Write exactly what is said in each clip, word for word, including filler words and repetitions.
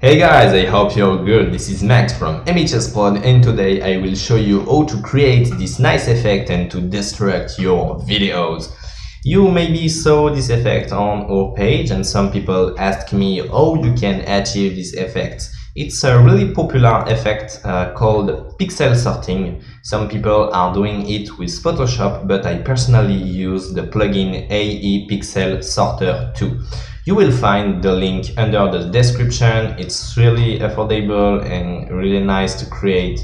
Hey guys, I hope you're good. This is Max from M H S Pod, and today I will show you how to create this nice effect and to destruct your videos. You maybe saw this effect on our page, and some people ask me how you can achieve this effect. It's a really popular effect uh, called Pixel Sorting. Some people are doing it with Photoshop, but I personally use the plugin A E Pixel Sorter two. You will find the link under the description. It's really affordable and really nice to create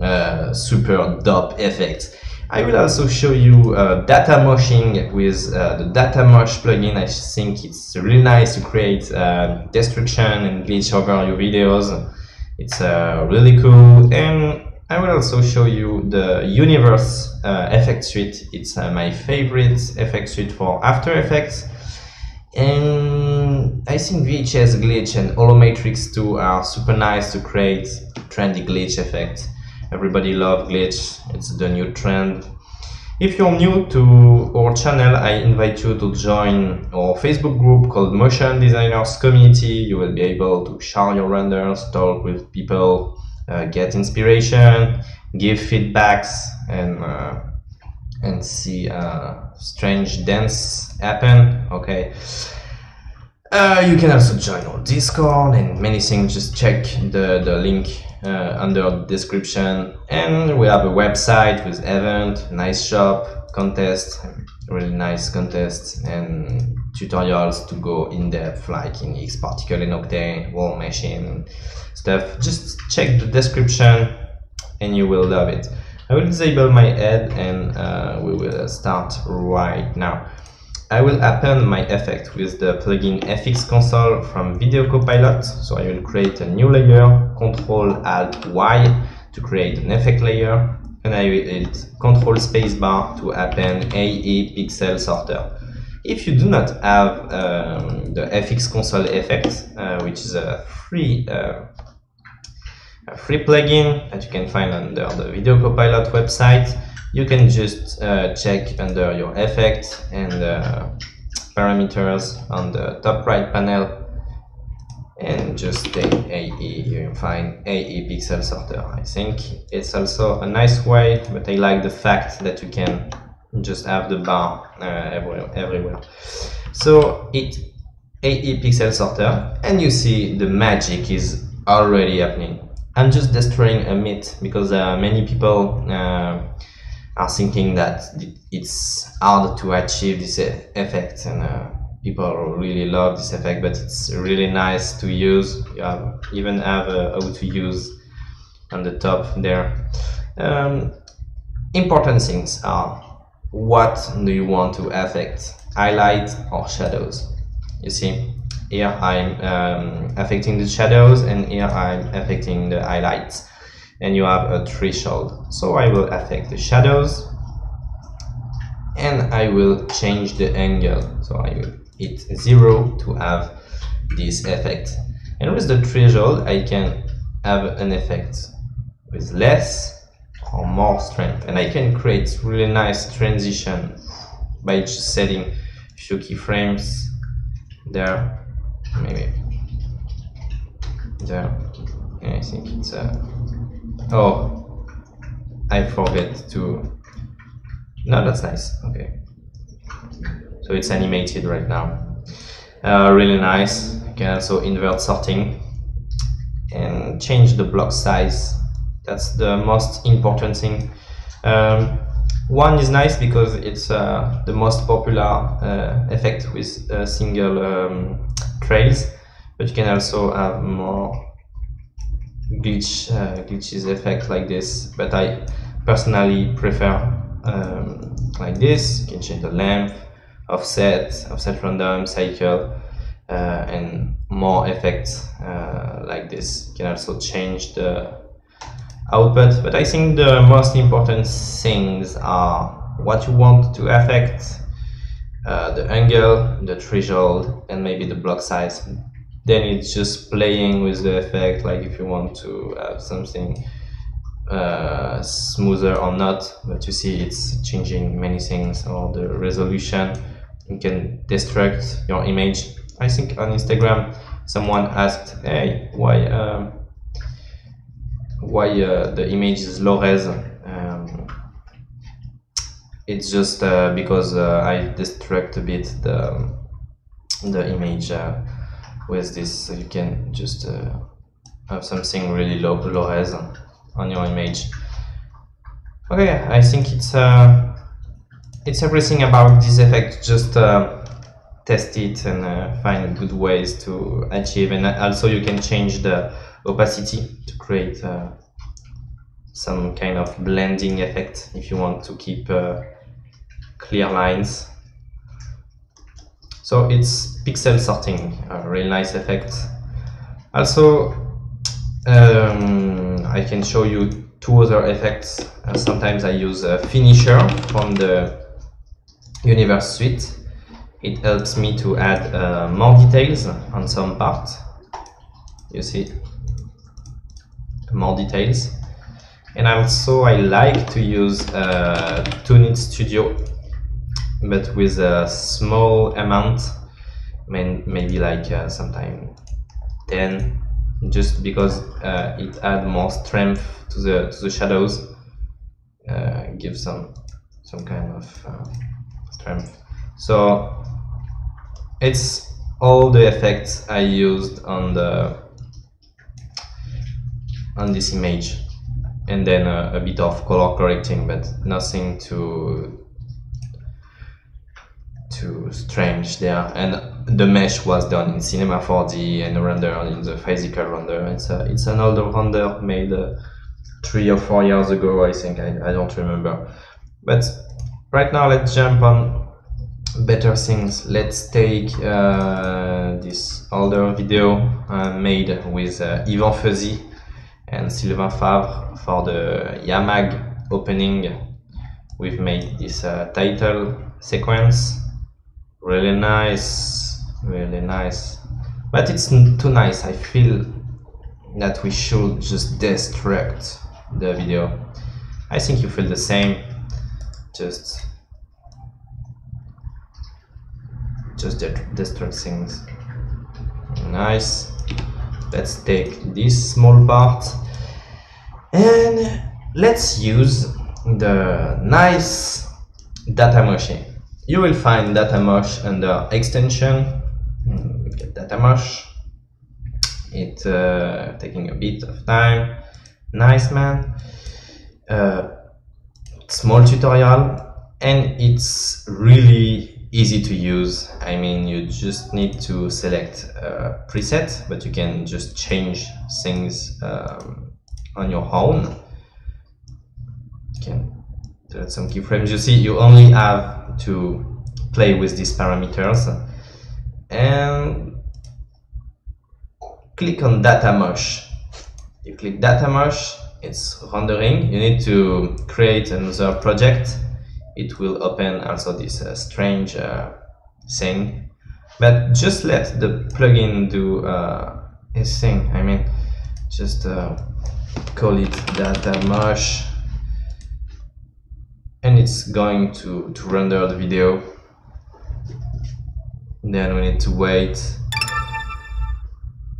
uh, super dope effects. I will also show you uh, Datamoshing with uh, the Datamosh plugin. I think it's really nice to create uh, destruction and glitch over your videos. It's uh, really cool. And I will also show you the Universe uh, effect suite. It's uh, my favorite effect suite for After Effects. And I think V H S Glitch and Holomatrix two are super nice to create trendy glitch effects. Everybody loves glitch, it's the new trend. If you're new to our channel, I invite you to join our Facebook group called Motion Designers Community. You will be able to share your renders, talk with people, uh, get inspiration, give feedbacks, and, uh, and see uh, strange dance happen. Okay. Uh, you can also join our Discord and many things. Just check the, the link uh, under the description. And we have a website with event, nice shop, contest, really nice contests and tutorials to go in depth, like in X particle and Octane, War Machine stuff. Just check the description and you will love it. I will disable my head and uh, we will start right now. I will append my effect with the plugin F X Console from Video Copilot. So I will create a new layer, control alt Y to create an effect layer, and I will hit control spacebar to append A E Pixel Sorter. If you do not have um, the F X Console effect, uh, which is a free, uh, a free plugin that you can find under the Video Copilot website, you can just uh, check under your effect and uh, parameters on the top right panel and just take A E, you can find A E Pixel Sorter. I think it's also a nice way, but I like the fact that you can just have the bar uh, everywhere. So hit A E Pixel Sorter and you see the magic is already happening. I'm just destroying a myth because uh, many people uh, are thinking that it's hard to achieve this effect, and uh, people really love this effect, but it's really nice to use. You have, even have uh, how to use on the top there. Um, important things are what do you want to affect, highlight or shadows. You see, here I'm um, affecting the shadows and here I'm affecting the highlights. And you have a threshold. So I will affect the shadows and I will change the angle. So I will hit zero to have this effect. And with the threshold, I can have an effect with less or more strength. And I can create really nice transition by just setting a few keyframes there, maybe there. And I think it's a oh, I forget to. No, that's nice. Okay, so it's animated right now. Uh, really nice. You can also invert sorting and change the block size. That's the most important thing. Um, one is nice because it's uh, the most popular uh, effect with uh, single um, trails, but you can also have more glitch uh, glitches effect like this, but I personally prefer um, like this. You can change the length, offset, offset random, cycle, uh, and more effects uh, like this. You can also change the output, but I think the most important things are what you want to affect, uh, the angle, the threshold, and maybe the block size. Then it's just playing with the effect, like if you want to have something uh, smoother or not. But you see, it's changing many things, or the resolution. You can destruct your image. I think on Instagram, Someone asked, hey, why uh, why uh, the image is low res? Um, it's just uh, because uh, I distract a bit the the image uh, with this. You can just uh, have something really low low res on your image. Okay, I think it's uh, it's everything about this effect. Just uh, test it and uh, find good ways to achieve. And also you can change the opacity to create uh, some kind of blending effect if you want to keep uh, clear lines. So it's pixel sorting, a really nice effect. Also, um, I can show you two other effects. Uh, sometimes I use a finisher from the Universe suite. It helps me to add uh, more details on some parts. You see, more details. And also I like to use uh, Toonit Studio, but with a small amount, maybe like uh, sometimes ten, just because uh, it adds more strength to the, to the shadows, uh, gives some, some kind of uh, strength. So it's all the effects I used on the on this image, and then uh, a bit of color correcting, but nothing too too strange there. And the mesh was done in Cinema four D and render in the physical render. It's a, it's an older render made uh, three or four years ago, I think. I, I don't remember. But right now, let's jump on better things. Let's take uh, this older video uh, made with uh, Yvan Feuzy and Sylvain Favre for the Yamag opening. We've made this uh, title sequence. Really nice, really nice. But it's not too nice. I feel that we should just destruct the video. I think you feel the same. Just just destruct things. Nice. Let's take this small part and let's use the nice Datamoshing. You will find Datamosh under extension. We get Datamosh. It's uh, taking a bit of time. Nice, man. Uh, small tutorial, and it's really easy to use. I mean, you just need to select a preset, but you can just change things um, on your own. You can add some keyframes. You see, you only have to play with these parameters and click on Datamosh. You click Datamosh, it's rendering. You need to create another project. It will open also this uh, strange uh, thing, but just let the plugin do uh, its thing. I mean, just uh, call it Datamosh, and it's going to, to render the video. Then we need to wait,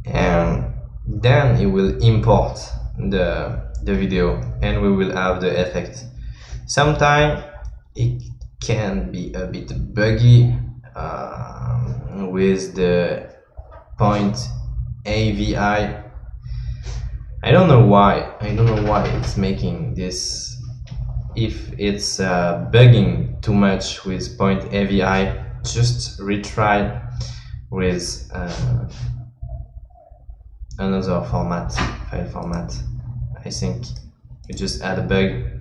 and then it will import the, the video, and we will have the effect. Sometime it can be a bit buggy um, with the point A V I. I don't know why. I don't know why it's making this. If it's uh, bugging too much with point A V I, just retry with uh, another format, file format. I think you just add a bug.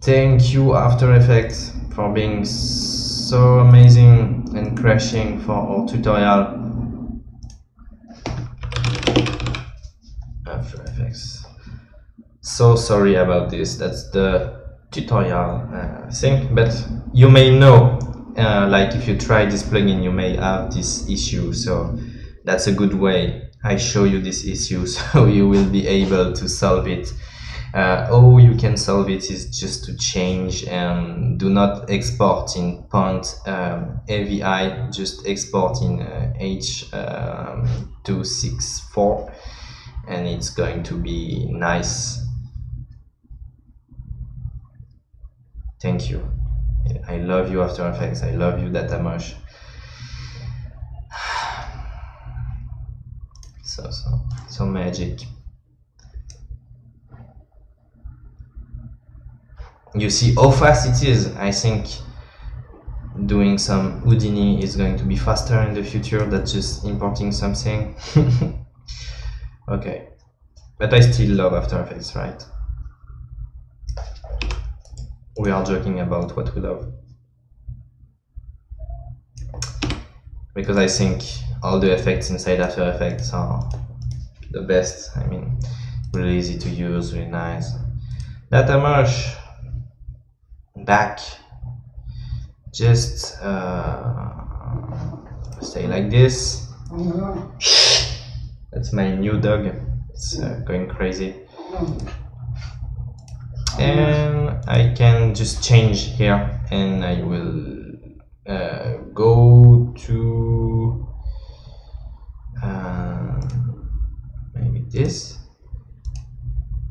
Thank you, After Effects, for being so amazing and crashing for our tutorial. After Effects. So sorry about this, that's the tutorial uh, thing, but you may know, uh, like if you try this plugin, you may have this issue, so that's a good way. I show you this issue so you will be able to solve it. Uh, how you can solve it is just to change and do not export in point um, A V I, just export in uh, H two sixty-four, and it's going to be nice. Thank you. I love you, After Effects. I love you, Datamosh. So, so, so magic. You see how fast it is. I think doing some Houdini is going to be faster in the future than just importing something. Okay, but I still love After Effects, right? We are joking about what we love, because I think all the effects inside After Effects are the best. I mean, really easy to use, really nice. Datamosh back, just uh, stay like this. That's my new dog, it's uh, going crazy. And I can just change here, and I will uh, go to uh, maybe this.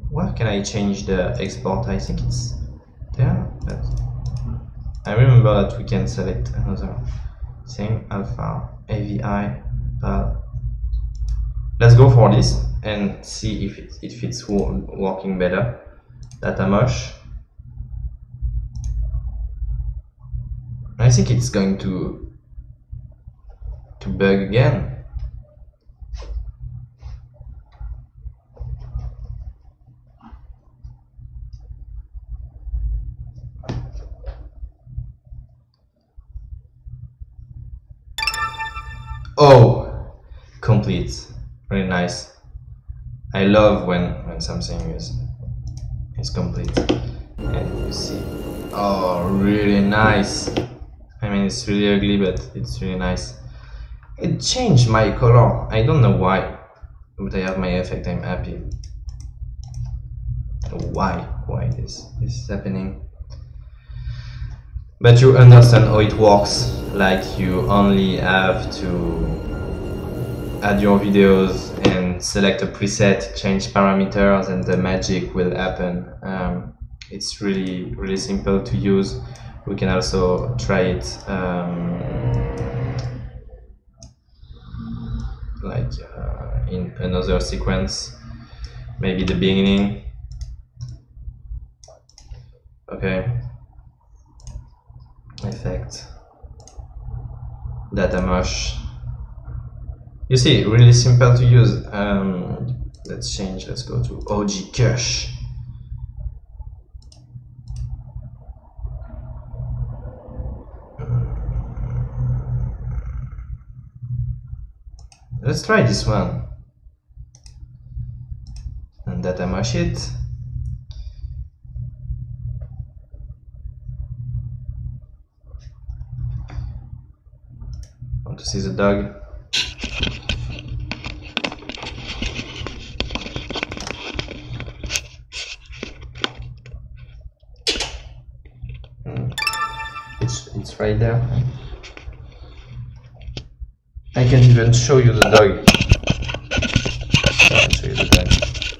Where can I change the export? I think it's there, but I remember that we can select another thing, alpha, A V I, but let's go for this and see if it, if it's working better. Datamosh. I think it's going to to bug again. Oh, complete. Very nice. I love when, when something is is complete. And you see, oh, really nice. I mean, it's really ugly, but it's really nice. It changed my color. I don't know why, but I have my effect. I'm happy. Why? Why this this is happening? But you understand how it works. Like, you only have to add your videos and select a preset, change parameters, and the magic will happen. Um, it's really, really simple to use. We can also try it um, like uh, in another sequence, maybe the beginning. Okay, effect, Datamosh. You see, really simple to use. Um, let's change, let's go to O G Kush. Let's try this one. And Datamosh it. Want to see the dog? Right there. I can even show you the dog. I can show you the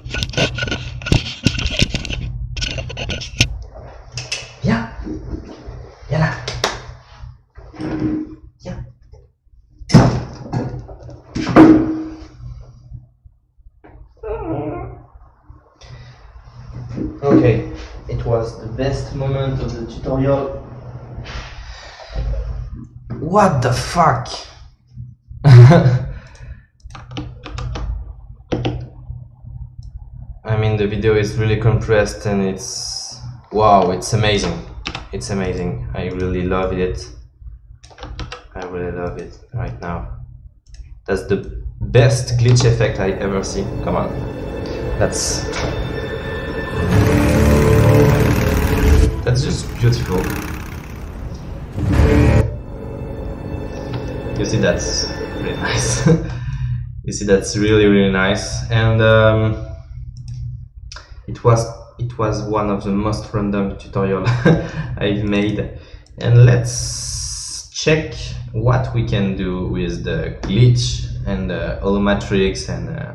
dog. Yeah. Yeah. Yeah. Okay. It was the best moment of the tutorial. What the fuck? I mean, the video is really compressed, and it's wow, it's amazing. It's amazing. I really love it. I really love it right now. That's the best glitch effect I ever see. Come on. That's That's just beautiful. You see, that's really nice. You see, that's really, really nice. And um, it was it was one of the most random tutorial I've made. And let's check what we can do with the glitch and the holomatrix and uh,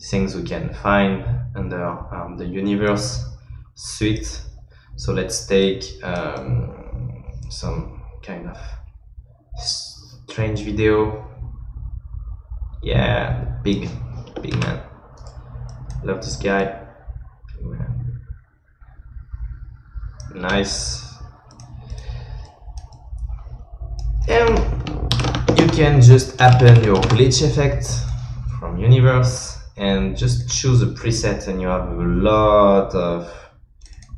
things we can find under um, the Universe suite. So let's take um, some kind of strange video. Yeah, big, big man. Love this guy. Big man. Nice. And you can just open your glitch effect from Universe and just choose a preset, and you have a lot of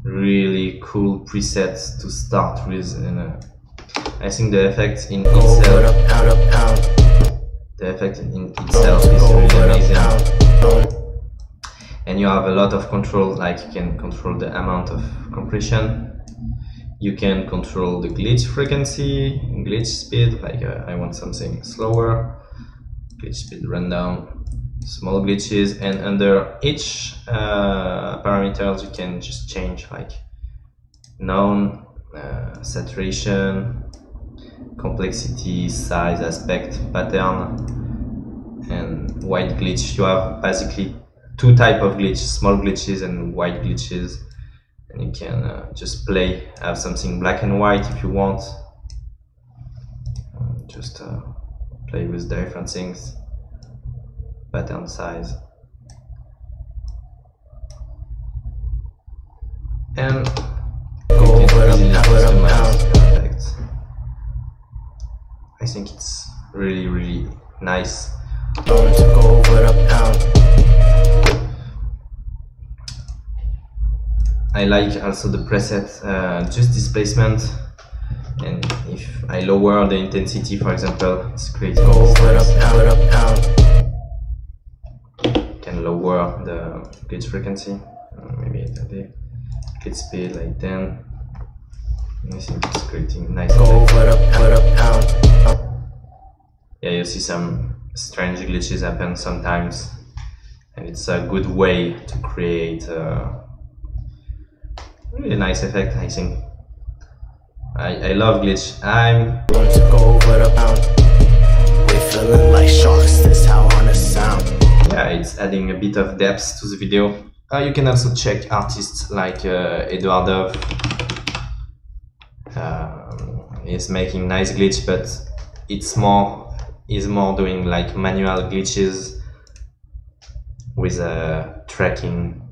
really cool presets to start with. And uh, I think the effect in itself, the effect in itself is really amazing. And you have a lot of control, like you can control the amount of compression. You can control the glitch frequency, glitch speed, like uh, I want something slower, glitch speed rundown, small glitches, and under each uh, parameters you can just change like known, uh, saturation, complexity, size, aspect, pattern, and wide glitch. You have basically two types of glitch, small glitches and wide glitches. You can uh, just play, have something black and white if you want, um, just uh, play with different things, pattern size. And you can easily customize the effect. I think it's really really nice. I like also the preset uh, just displacement, and if I lower the intensity, for example, it's creating distance. Can lower the glitch frequency, uh, maybe it's a bit glitch speed like ten. I think it's creating nice effect. Yeah, you see some strange glitches happen sometimes, and it's a good way to create uh, really nice effect, I think. I, I love glitch. I'm going to go over the pound. We're feeling like sharks, that's how honest sound. Yeah, it's adding a bit of depth to the video. Uh, you can also check artists like uh, Eduardo. Um, he's making nice glitch, but it's more, he's more doing like manual glitches with uh, tracking,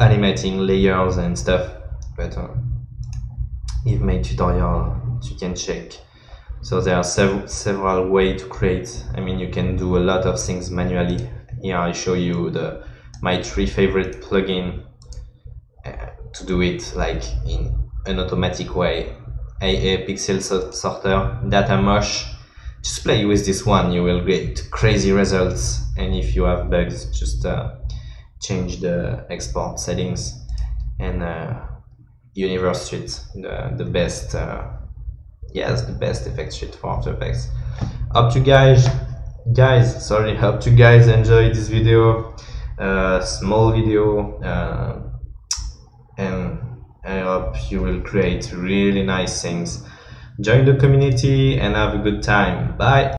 animating layers and stuff, but uh, if my tutorial you can check. So there are sev several ways to create. I mean, you can do a lot of things manually. Here I show you the my three favorite plugin uh, to do it like in an automatic way. A E Pixel Sorter, Datamosh. Just play with this one, you will get crazy results. And if you have bugs, just uh, change the export settings. And uh, Universe suite, the, the best, uh, yes, the best effect suite for After Effects. Hope you guys, guys, sorry, hope you guys enjoyed this video, uh, small video, uh, and I hope you will create really nice things. Join the community and have a good time. Bye.